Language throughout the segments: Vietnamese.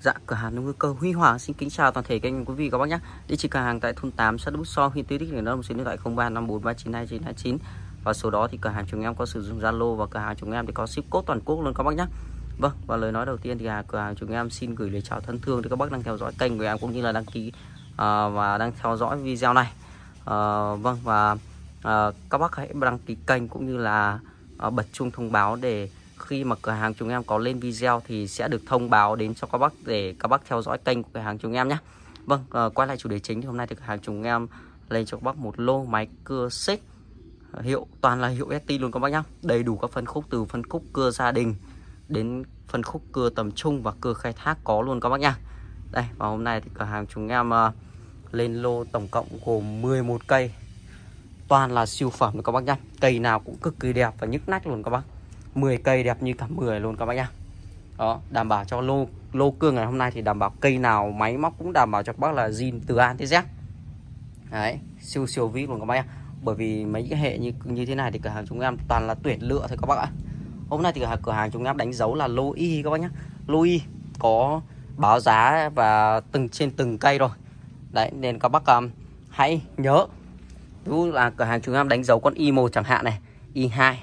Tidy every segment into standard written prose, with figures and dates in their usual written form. Dạ, cửa hàng nông cơ Huy Hoàng xin kính chào toàn thể các anh quý vị các bác nhé. Địa chỉ cửa hàng tại thôn 8 xã Đúc So, huyện Tuy Đức, Hà Nội. Số điện thoại 0354392929 và số đó thì cửa hàng chúng em có sử dụng Zalo và cửa hàng chúng em thì có ship code toàn quốc luôn các bác nhé. Vâng, và lời nói đầu tiên thì cửa hàng chúng em xin gửi lời chào thân thương đến các bác đang theo dõi kênh của em cũng như là đăng ký và đang theo dõi video này. Vâng, và các bác hãy đăng ký kênh cũng như là bật chuông thông báo để khi mà cửa hàng chúng em có lên video thì sẽ được thông báo đến cho các bác để các bác theo dõi kênh của cửa hàng chúng em nhé. Vâng, quay lại chủ đề chính thì hôm nay thì cửa hàng chúng em lên cho các bác một lô máy cưa xích hiệu toàn là hiệu STIHL luôn các bác nhá. Đầy đủ các phân khúc từ phân khúc cưa gia đình đến phân khúc cưa tầm trung và cưa khai thác có luôn các bác nhá. Đây, và hôm nay thì cửa hàng chúng em lên lô tổng cộng gồm 11 cây. Toàn là siêu phẩm các bác nhá. Cây nào cũng cực kỳ đẹp và nhức nách luôn các bác. 10 cây đẹp như cả 10 luôn các bác nhá. Đó, đảm bảo cho lô cưa ngày hôm nay thì đảm bảo cây nào máy móc cũng đảm bảo cho các bác là zin từ A tới Z. Đấy, siêu vip luôn các bác nhá. Bởi vì mấy cái hệ như thế này thì cửa hàng chúng em toàn là tuyển lựa thôi các bác ạ. Hôm nay thì cửa hàng chúng em đánh dấu là lô Y các bác nhá. Lô Y có báo giá và trên từng cây rồi. Đấy, nên các bác hãy nhớ. Ví dụ là cửa hàng chúng em đánh dấu con Y1 chẳng hạn này, Y2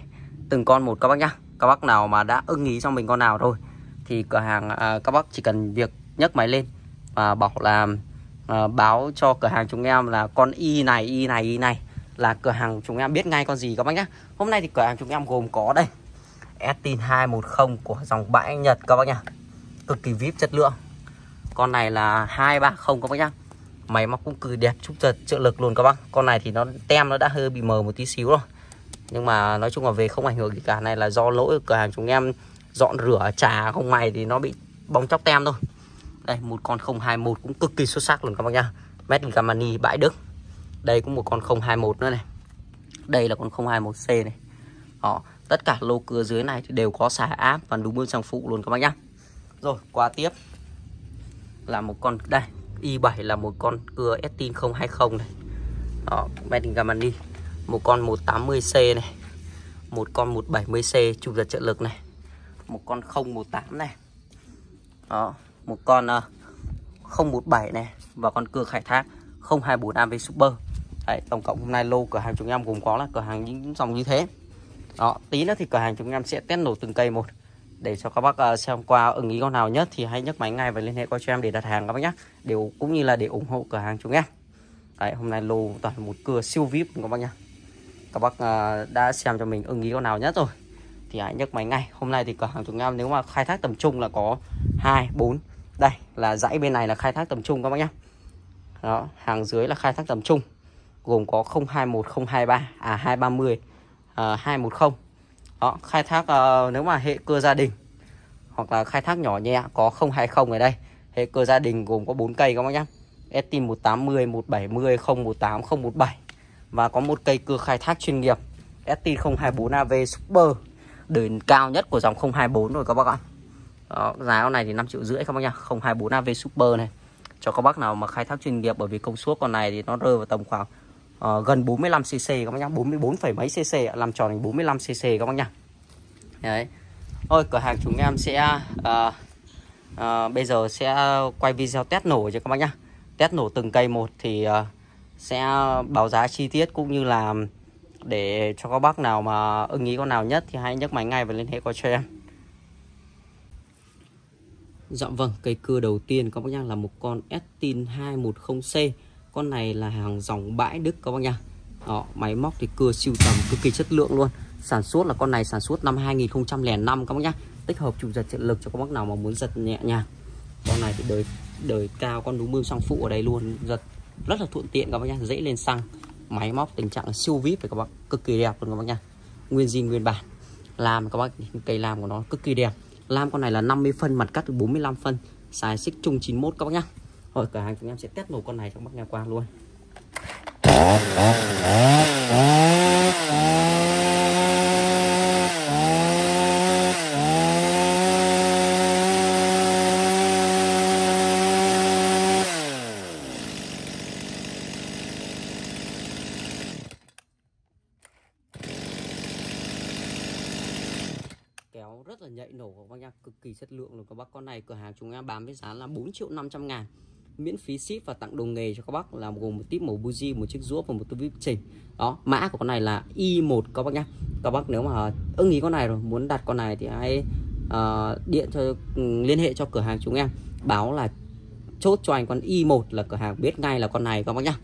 từng con một các bác nhá. Các bác nào mà đã ưng ý cho mình con nào rồi thì cửa hàng các bác chỉ cần việc nhấc máy lên và bảo là báo cho cửa hàng chúng em là con y này là cửa hàng chúng em biết ngay con gì các bác nhá. Hôm nay thì cửa hàng chúng em gồm có đây STIHL 210 của dòng bãi Nhật các bác nhá. Cực kỳ vip chất lượng. Con này là 230 các bác nhá. Máy móc cũng cực đẹp, chụp giật trợ lực luôn các bác. Con này thì nó tem nó đã hơi bị mờ một tí xíu rồi. Nhưng mà nói chung là về không ảnh hưởng gì cả, này là do lỗi cửa hàng chúng em dọn rửa trà không may thì nó bị bong chóc tem thôi. Đây, một con 021 cũng cực kỳ xuất sắc luôn các bác nhá. Mercedes Camani bãi Đức. Đây cũng một con 021 nữa này. Đây là con 021C này. Đó, tất cả lô cưa dưới này thì đều có xả áp và đúng mương sang phụ luôn các bác nhá. Rồi, qua tiếp là một con đây, Y7 là một con cưa STIHL 020 này. Đó, Mercedes Camani. Một con 180C này. Một con 170C chụp giật trợ lực này. Một con 018 này. Đó, một con 017 này và con cưa khai thác 024AV Super. Đấy, tổng cộng hôm nay lô cửa hàng chúng em gồm có là cửa hàng những dòng như thế. Đó, tí nữa thì cửa hàng chúng em sẽ test nổ từng cây một để cho các bác xem qua ưng ý con nào nhất thì hãy nhấc máy ngay và liên hệ qua cho em để đặt hàng các bác nhé. Đều cũng như là để ủng hộ cửa hàng chúng em. Đấy, hôm nay lô toàn một cưa siêu vip các bác nhá. Các bác đã xem cho mình ưng ý con nào nhất rồi thì hãy nhấc máy ngay. Hôm nay thì cửa hàng chúng em nếu mà khai thác tầm trung là có 2, 4. Đây là dãy bên này là khai thác tầm trung các bác nhá. Đó, hàng dưới là khai thác tầm trung. Gồm có 021, 023, 230, 210. Đó, khai thác nếu mà hệ cưa gia đình hoặc là khai thác nhỏ nhẹ có 020 ở đây. Hệ cưa gia đình gồm có 4 cây các bác nhá. STIHL 180, 170, 018, 017. Và có một cây cưa khai thác chuyên nghiệp STIHL 024AV Super, đời cao nhất của dòng 024 rồi các bác ạ. Đó, giá con này thì 5,5 triệu các bác nhá. 024AV Super này cho các bác nào mà khai thác chuyên nghiệp, bởi vì công suất con này thì nó rơi vào tầm khoảng gần 45cc các bác nhá, 44 phẩy mấy cc, làm tròn thành 45cc các bác nhá. Đấy. Ôi, cửa hàng chúng em sẽ bây giờ sẽ quay video test nổ cho các bác nhá. Test nổ từng cây một thì sẽ báo giá chi tiết cũng như là để cho các bác nào mà ưng ý con nào nhất thì hãy nhấc máy ngay và liên hệ qua cho em. Dạ vâng, cây cưa đầu tiên các bác nhá là một con STIHL 210C. Con này là hàng dòng bãi Đức các bác nhá. Đó, máy móc thì cưa siêu tầm cực kỳ chất lượng luôn. Sản xuất là con này sản xuất năm 2005 các bác nhá. Tích hợp chụp giật trợ lực cho các bác nào mà muốn giật nhẹ nhàng. Con này thì đời cao, con đúng mương sang phụ ở đây luôn, giật rất là thuận tiện các bác nhá, dễ lên xăng. Máy móc tình trạng siêu vip các bác, cực kỳ đẹp luôn các bác nhá. Nguyên zin nguyên bản. Làm các bác, cây làm của nó cực kỳ đẹp. Làm con này là 50 phân, mặt cắt 45 phân, xài xích chung 91 các bác nhá. Rồi, cửa hàng chúng em sẽ test nổ con này cho các bác nghe qua luôn. Rất là nhạy nổ các bác nhá, cực kỳ chất lượng luôn các bác. Con này cửa hàng chúng em bán với giá là 4.500.000, miễn phí ship và tặng đồ nghề cho các bác, là gồm một típ màu buji, một chiếc rũa và một túi vip chỉnh. Đó, mã của con này là Y1 các bác nhá. Các bác nếu mà ưng ý con này rồi muốn đặt con này thì hãy điện cho, liên hệ cho cửa hàng chúng em, báo là chốt cho anh con Y1 là cửa hàng biết ngay là con này các bác nhá.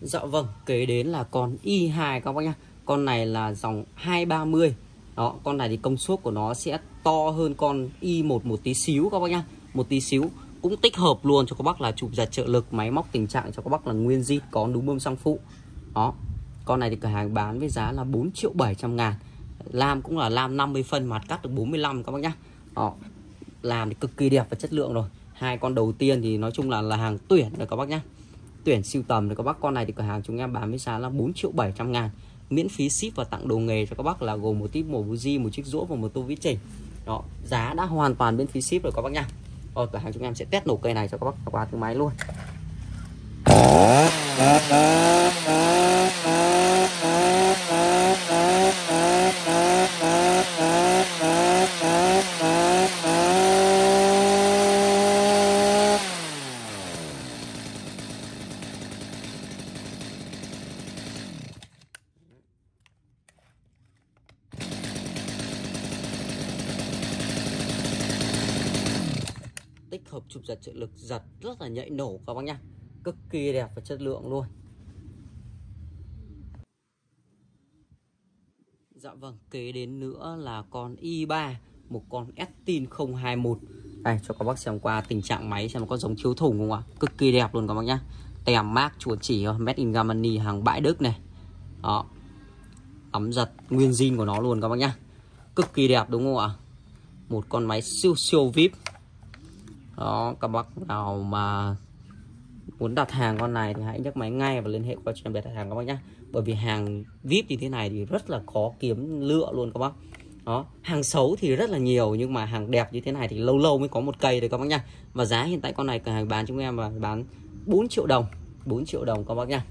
Dạ vâng, kế đến là con Y2 các bác nhá. Con này là dòng 230. Đó, con này thì công suất của nó sẽ to hơn con Y1 một tí xíu các bác nhá. Một tí xíu, cũng tích hợp luôn cho các bác là chụp giật trợ lực, máy móc tình trạng cho các bác là nguyên zin, có núm bơm xăng phụ. Đó. Con này thì cửa hàng bán với giá là 4.700.000. Lam cũng là lam 50 phân, mặt cắt được 45 các bác nhá. Đó. Làm thì cực kỳ đẹp và chất lượng rồi. Hai con đầu tiên thì nói chung là hàng tuyển rồi các bác nhá. Tuyển siêu tầm rồi các bác. Con này thì cửa hàng chúng em bán với giá là 4.700.000, miễn phí ship và tặng đồ nghề cho các bác, là gồm một típ mổ buji, một chiếc rũa và một tô vít chỉnh. Đó, giá đã hoàn toàn miễn phí ship rồi các bác nhá. Rồi, cửa hàng chúng em sẽ test nổ cây này cho các bác qua thử máy luôn. Tích hợp chụp giật trợ lực, giật rất là nhạy nổ các bác nhá, cực kỳ đẹp và chất lượng luôn. Dạ vâng, kế đến nữa là con Y3, một con STIHL 021. Đây cho các bác xem qua tình trạng máy xem nó có giống thiếu thủng không ạ. Cực kỳ đẹp luôn các bác nhá. Tem mác chuột chỉ Made in Germany, hàng bãi Đức này. Đó. Ấm giật nguyên zin của nó luôn các bác nhá. Cực kỳ đẹp đúng không ạ? Một con máy siêu siêu VIP. Đó, các bác nào mà muốn đặt hàng con này thì hãy nhấc máy ngay và liên hệ qua cho em đặt hàng các bác nhá. Bởi vì hàng VIP như thế này thì rất là khó kiếm lựa luôn các bác. Đó, hàng xấu thì rất là nhiều, nhưng mà hàng đẹp như thế này thì lâu lâu mới có một cây đấy các bác nhá. Và giá hiện tại con này cửa hàng bán chúng em là bán 4 triệu đồng các bác nhá.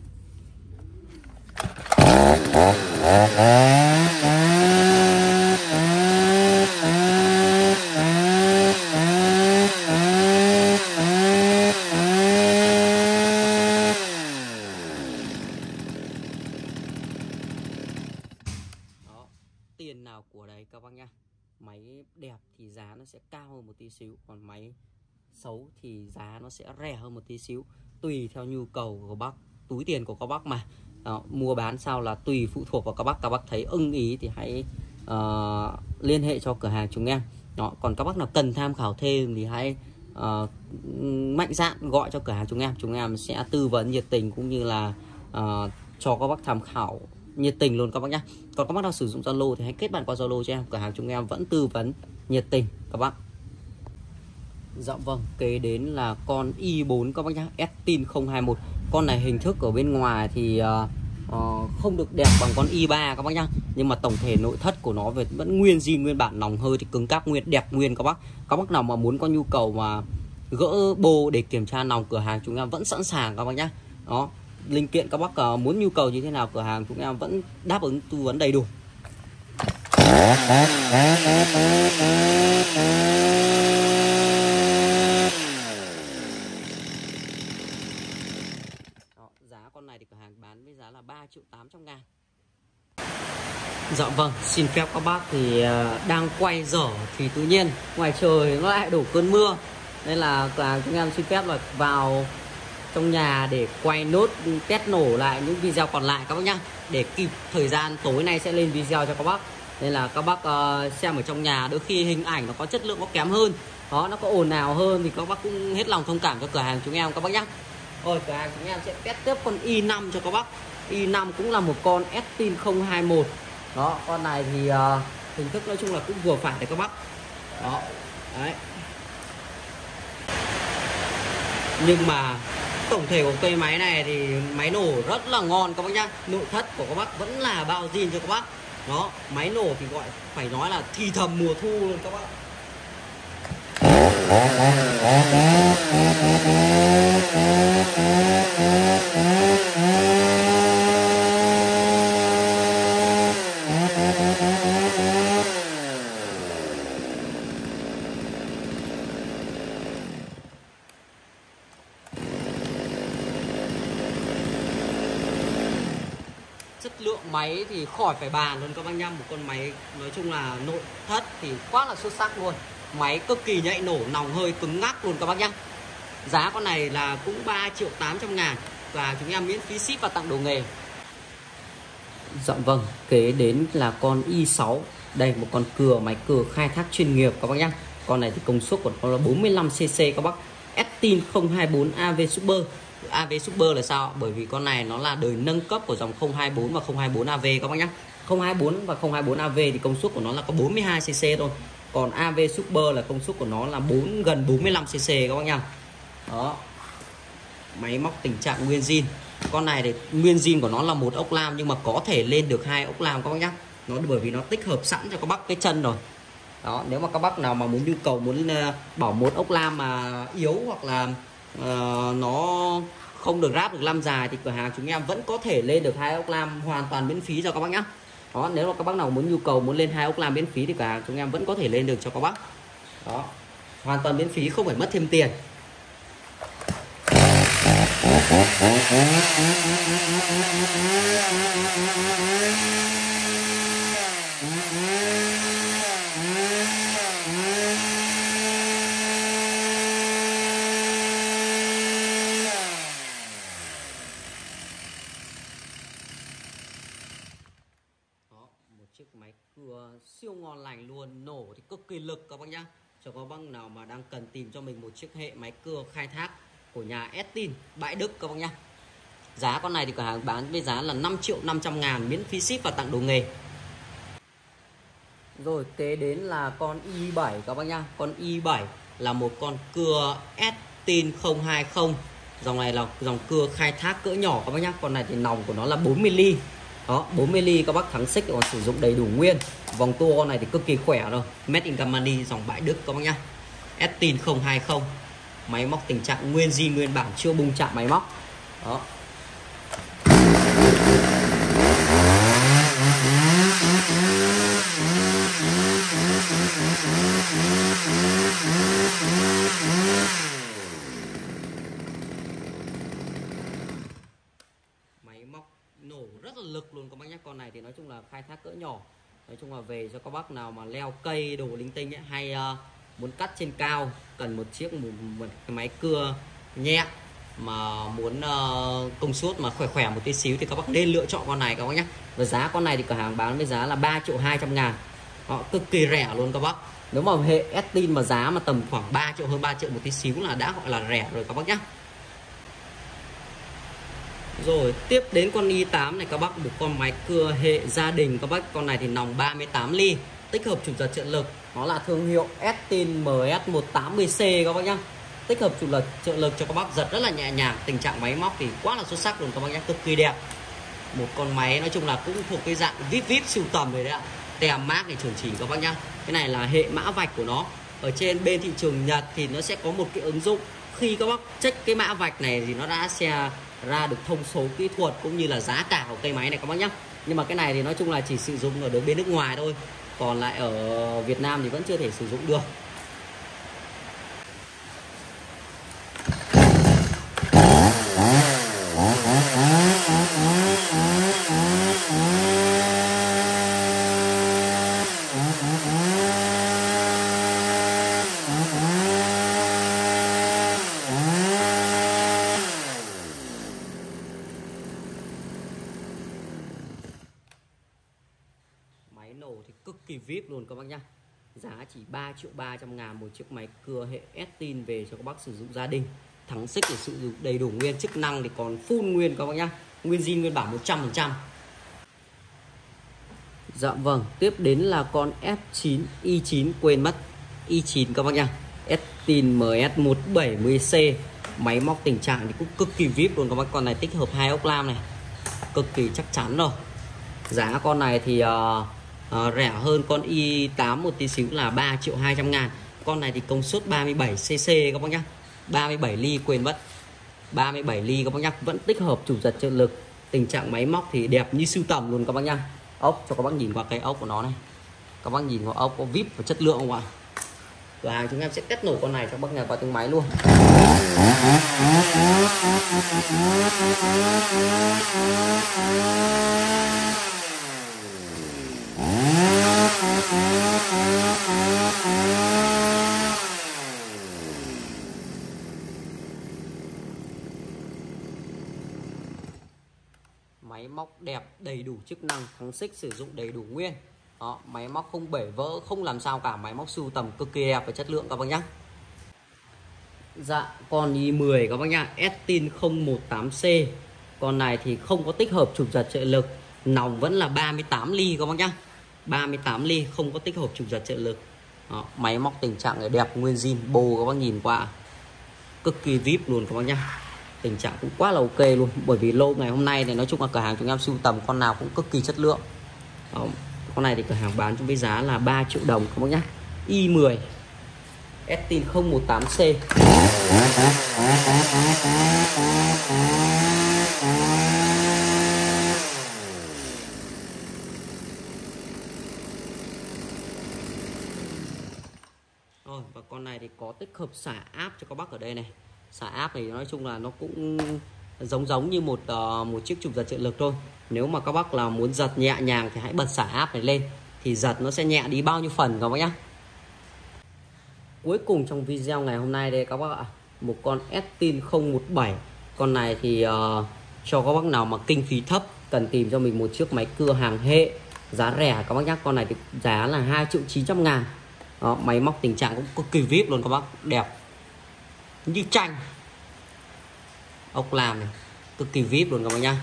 Tiền nào của đấy các bác nhá. Máy đẹp thì giá nó sẽ cao hơn một tí xíu, còn máy xấu thì giá nó sẽ rẻ hơn một tí xíu, tùy theo nhu cầu của các bác, túi tiền của các bác mà. Đó, mua bán sao là tùy phụ thuộc vào các bác. Các bác thấy ưng ý thì hãy liên hệ cho cửa hàng chúng em. Đó, còn các bác nào cần tham khảo thêm thì hãy mạnh dạn gọi cho cửa hàng chúng em. Chúng em sẽ tư vấn nhiệt tình cũng như là cho các bác tham khảo nhiệt tình luôn các bác nhá. Còn các bác nào sử dụng Zalo thì hãy kết bạn qua Zalo cho em, cửa hàng chúng em vẫn tư vấn nhiệt tình các bác. Dạ vâng, kế đến là con Y4 các bác nhá, STIHL 021. Con này hình thức ở bên ngoài thì không được đẹp bằng con Y3 các bác nhá, nhưng mà tổng thể nội thất của nó vẫn nguyên zin nguyên bản, nòng hơi thì cứng cáp nguyên, đẹp nguyên các bác. Các bác nào mà muốn có nhu cầu mà gỡ bô để kiểm tra nòng, cửa hàng chúng em vẫn sẵn sàng các bác nhá. Đó, linh kiện các bác muốn nhu cầu như thế nào, cửa hàng chúng em vẫn đáp ứng tư vấn đầy đủ. Đó, giá con này thì cửa hàng bán với giá là 3.800.000. Dạ vâng, xin phép các bác thì đang quay dở thì tự nhiên ngoài trời nó lại đổ cơn mưa, nên là cửa hàng chúng em xin phép là vào trong nhà để quay nốt, test nổ lại những video còn lại các bác nhá, để kịp thời gian tối nay sẽ lên video cho các bác, nên là các bác xem ở trong nhà, đôi khi hình ảnh nó có chất lượng nó kém hơn, đó, nó có ồn ào hơn thì các bác cũng hết lòng thông cảm cho cửa hàng chúng em các bác nhá. Rồi, cửa hàng chúng em sẽ test tiếp con Y5 cho các bác. Y5 cũng là một con STIHL 021. Đó, con này thì hình thức nói chung là cũng vừa phải để các bác. Đó, đấy. Nhưng mà tổng thể của cây máy này thì máy nổ rất là ngon các bác nhá. Nội thất của các bác vẫn là bao zin cho các bác. Đó, máy nổ thì gọi phải nói là thì thầm mùa thu luôn các bác. lượng máy thì khỏi phải bàn luôn các bác nhá. Một con máy nói chung là nội thất thì quá là xuất sắc luôn. Máy cực kỳ nhạy nổ, nòng hơi cứng ngắc luôn các bác nhá. Giá con này là cũng 3.800.000 và chúng em miễn phí ship và tặng đồ nghề. Dạ vâng, kế đến là con i6. Đây, một con cưa, máy cưa khai thác chuyên nghiệp các bác nhá. Con này thì công suất của nó là 45cc các bác. STIHL 024AV Super. AV Super là sao? Bởi vì con này nó là đời nâng cấp của dòng 024 và 024AV các bác nhá. 024 và 024AV thì công suất của nó là có 42cc thôi. Còn AV Super là công suất của nó là gần 45cc các bác nhá. Đó. Máy móc tình trạng nguyên zin. Con này thì nguyên zin của nó là một ốc lam nhưng mà có thể lên được 2 ốc lam các bác nhá. Nó bởi vì nó tích hợp sẵn cho các bác cái chân rồi. Đó, nếu mà các bác nào mà muốn nhu cầu muốn bỏ một ốc lam mà yếu hoặc là nó không được ráp được lam dài thì cửa hàng chúng em vẫn có thể lên được 2 ốc lam hoàn toàn miễn phí cho các bác nhá. Đó, nếu mà các bác nào muốn nhu cầu muốn lên 2 ốc lam miễn phí thì cửa hàng chúng em vẫn có thể lên được cho các bác. Đó, hoàn toàn miễn phí, không phải mất thêm tiền. Chiếc máy cưa siêu ngon lành luôn, nổ thì cực kỳ lực các bác nhá. Cho các bác nào mà đang cần tìm cho mình một chiếc hệ máy cưa khai thác của nhà STIHL Bãi Đức các bác nhá. Giá con này thì cửa hàng bán với giá là 5.500.000 miễn phí ship và tặng đồ nghề. Rồi kế đến là con i7 các bác nhá. Con i7 là một con cưa STIHL 020. Dòng này là dòng cưa khai thác cỡ nhỏ các bác nhá. Con này thì nòng của nó là 40 ly. Đó, 40 ly các bác, thắng xích còn sử dụng đầy đủ nguyên. Vòng tua con này thì cực kỳ khỏe rồi. Made in Camani dòng Bãi Đức các bác nhá. STIHL 020. Máy móc tình trạng nguyên zin nguyên bản, chưa bung chạm máy móc. Đó. Nổ rất là lực luôn các bác nhé. Con này thì nói chung là khai thác cỡ nhỏ, nói chung là về cho các bác nào mà leo cây đồ linh tinh ấy, hay muốn cắt trên cao cần một chiếc một cái máy cưa nhẹ mà muốn công suất mà khỏe khỏe một tí xíu thì các bác nên lựa chọn con này các bác nhé. Và giá con này thì cửa hàng bán với giá là 3.200.000. Họ cực kỳ rẻ luôn các bác. Nếu mà hệ STIHL mà giá mà tầm khoảng 3 triệu, hơn 3 triệu một tí xíu là đã gọi là rẻ rồi các bác nhé. Rồi tiếp đến con i8 này các bác, một con máy cưa hệ gia đình các bác. Con này thì nòng 38 ly, tích hợp chụp giật trợ lực. Nó là thương hiệu STIHL MS180C các bác nhá. Tích hợp chụp giật trợ lực cho các bác, giật rất là nhẹ nhàng. Tình trạng máy móc thì quá là xuất sắc luôn các bác nhá, cực kỳ đẹp. Một con máy nói chung là cũng thuộc cái dạng VIP siêu tầm rồi đấy ạ. Tem mác này chuẩn chỉ các bác nhá. Cái này là hệ mã vạch của nó. Ở trên bên thị trường Nhật thì nó sẽ có một cái ứng dụng, khi các bác check cái mã vạch này thì nó đã sẽ ra được thông số kỹ thuật cũng như là giá cả của cây máy này các bác nhá. Nhưng mà cái này thì nói chung là chỉ sử dụng ở đối bên nước ngoài thôi, còn lại ở Việt Nam thì vẫn chưa thể sử dụng được. Nổ thì cực kỳ VIP luôn các bác nhá. Giá chỉ 3.300.000 một chiếc máy cưa hệ STIHL về cho các bác sử dụng gia đình. Thắng xích để sử dụng đầy đủ nguyên, chức năng thì còn full nguyên các bác nhá. Nguyên zin nguyên bản 100%. Dạ vâng, tiếp đến là con F9 i9 quên mất. i9 các bác nhá. STIHL MS170C. Máy móc tình trạng thì cũng cực kỳ VIP luôn các bác. Con này tích hợp 2 ốc lam này. Cực kỳ chắc chắn rồi. Giá con này thì rẻ hơn con i8 một tí xíu là 3.200.000. Con này thì công suất 37cc các bác nhá. 37 ly quên mất, 37 ly các bác nhá. Vẫn tích hợp chụp giật trợ lực. Tình trạng máy móc thì đẹp như siêu tầm luôn các bác nhá. Ốc cho các bác nhìn qua cái ốc của nó này. Các bác nhìn vào ốc có VIP và chất lượng không ạ? là chúng em sẽ test nổ con này cho bác nhà qua tiếng máy luôn. Máy móc đẹp, đầy đủ chức năng, thắng xích sử dụng đầy đủ nguyên. Đó, máy móc không bể vỡ, không làm sao cả, máy móc sưu tầm cực kỳ đẹp và chất lượng các bác nhá. Dạ, con i10 các bác nhá, STIHL 018C. Con này thì không có tích hợp trục giật trợ lực, nòng vẫn là 38 ly các bác nhá. 38 ly không có tích hợp trục giật trợ lực. Đó, máy móc tình trạng là đẹp, nguyên zin bồ các bác nhìn qua. Cực kỳ VIP luôn các bác nhá. Tình trạng cũng quá là ok luôn, bởi vì lô ngày hôm nay thì nói chung là cửa hàng chúng em sưu tầm con nào cũng cực kỳ chất lượng. Đó, con này thì cửa hàng bán trong với giá là 3 triệu đồng các bác nhá. i10 STIHL 018C. Rồi, và con này thì có tích hợp xả áp cho các bác ở đây này. Xả áp thì nói chung là nó cũng giống như một chiếc trục giật trợ lực thôi. Nếu mà các bác là muốn giật nhẹ nhàng thì hãy bật xả áp này lên, thì giật nó sẽ nhẹ đi bao nhiêu phần các bác nhá. Cuối cùng trong video ngày hôm nay đây các bác ạ, một con STIHL 017. Con này thì cho các bác nào mà kinh phí thấp cần tìm cho mình một chiếc máy cưa hàng hệ giá rẻ các bác nhá. Con này thì giá là 2.900.000. Đó, máy móc tình trạng cũng cực kỳ VIP luôn các bác, đẹp như tranh, ốc làm này, cực kỳ VIP luôn các bạn nhá.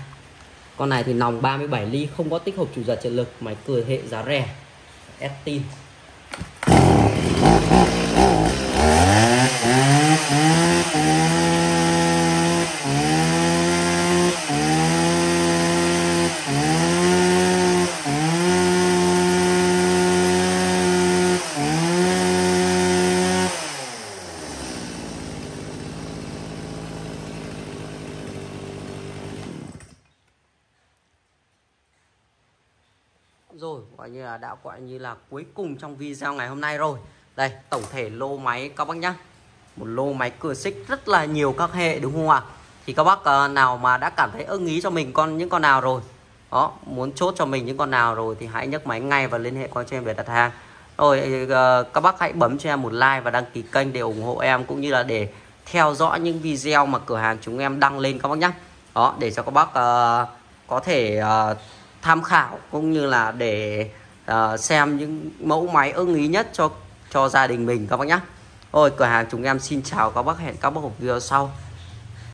Con này thì nòng 37 ly, không có tích hợp trục giật trợ lực, máy cưa hệ giá rẻ, STIHL. Rồi, gọi như là cuối cùng trong video ngày hôm nay rồi. Đây, tổng thể lô máy các bác nhá. Một lô máy cưa xích rất là nhiều các hệ đúng không ạ? Thì các bác nào mà đã cảm thấy ưng ý cho mình những con nào rồi. Đó, muốn chốt cho mình những con nào rồi thì hãy nhấc máy ngay và liên hệ qua cho em để đặt hàng. Rồi, các bác hãy bấm cho em một like và đăng ký kênh để ủng hộ em, cũng như là để theo dõi những video mà cửa hàng chúng em đăng lên các bác nhá. Đó, để cho các bác có thể tham khảo, cũng như là để xem những mẫu máy ưng ý nhất cho gia đình mình các bác nhé. Ôi, cửa hàng chúng em xin chào các bác, hẹn các bác ở video sau.